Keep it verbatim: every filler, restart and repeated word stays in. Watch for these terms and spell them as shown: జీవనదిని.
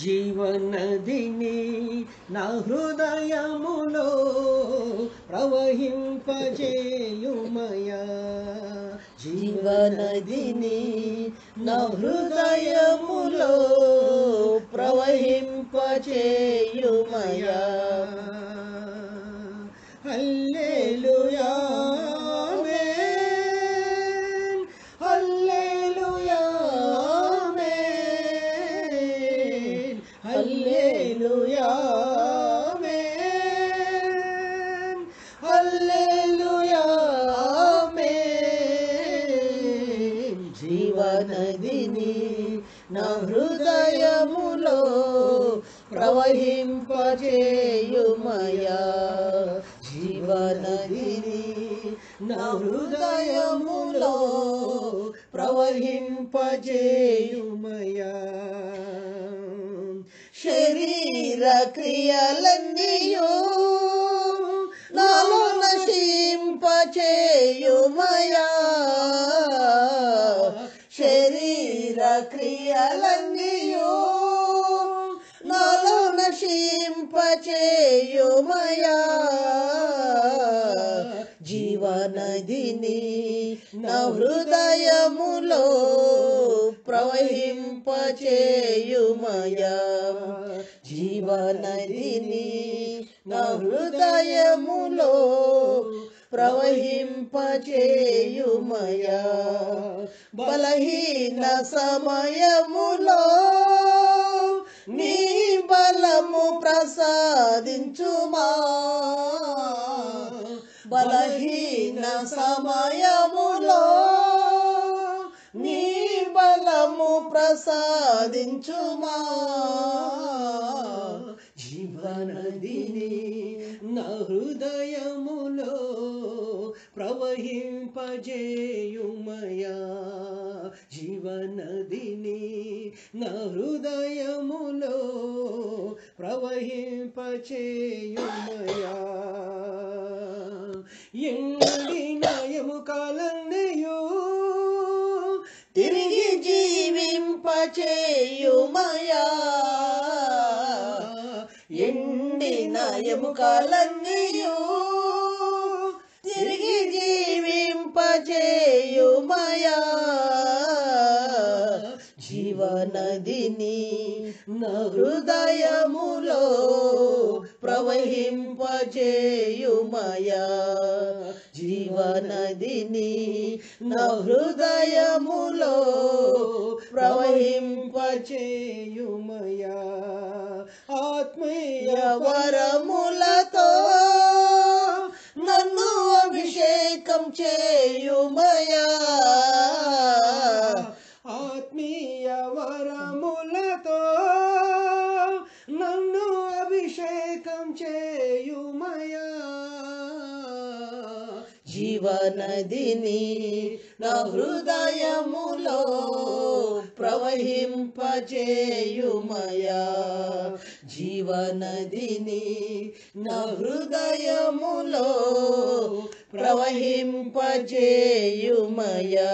జీవనదిని నా హృదయములో ప్రవహింపజేయుమయా. జీవనదిని నా హృదయములో ప్రవహింపజేయుమయా. హల్లెలూయా. Alleluia, Amen. Alleluia, Amen. జీవనదిని నా హృదయములో ప్రవహింపజేయుమయా. జీవనదిని నా హృదయములో ప్రవహింపజేయుమయా. శరీర క్రియలన్నీయు నాలో నశింపచేయుమయా. శరీర క్రియలన్నీయు నాలో నశింపచేయుమయా. జీవనదిని నా హృదయములో ప్రవహింపచేయుమయా. జీవనదిని నా హృదయములో ప్రవహింపచేయుమయా. బలహీన సమయములో నీ బలము ప్రసాదించుమా. బలహీన సమయములో నీ బలము ప్రసాదించుమా. జీవనదిని నా హృదయములో ప్రవహింపజేయుమయా. జీవనదిని నా హృదయములో ప్రవహింపజేయుమయా. ఎండిన ఎముకలన్నీయు తిరిగి జీవింపచేయుమయా. ఎండిన ఎముకలన్నీయు తిరిగి జీవింపచేయుమయా. జీవనదిని నా హృదయములో ప్రవహింపజేయుమయా. జీవనదిని నా హృదయములో ప్రవహింపజేయుమయా. ఆత్మీయ వరములతో నన్ను అభిషేకం చేయుమయా. ఆత్మీయ వరములతో నన్ను అభిషేకం చేయుమయా. జీవనదిని నా హృదయములో ప్రవహింపజేయుమయా. జీవనదిని నా హృదయములో ప్రవహింపజేయుమయా.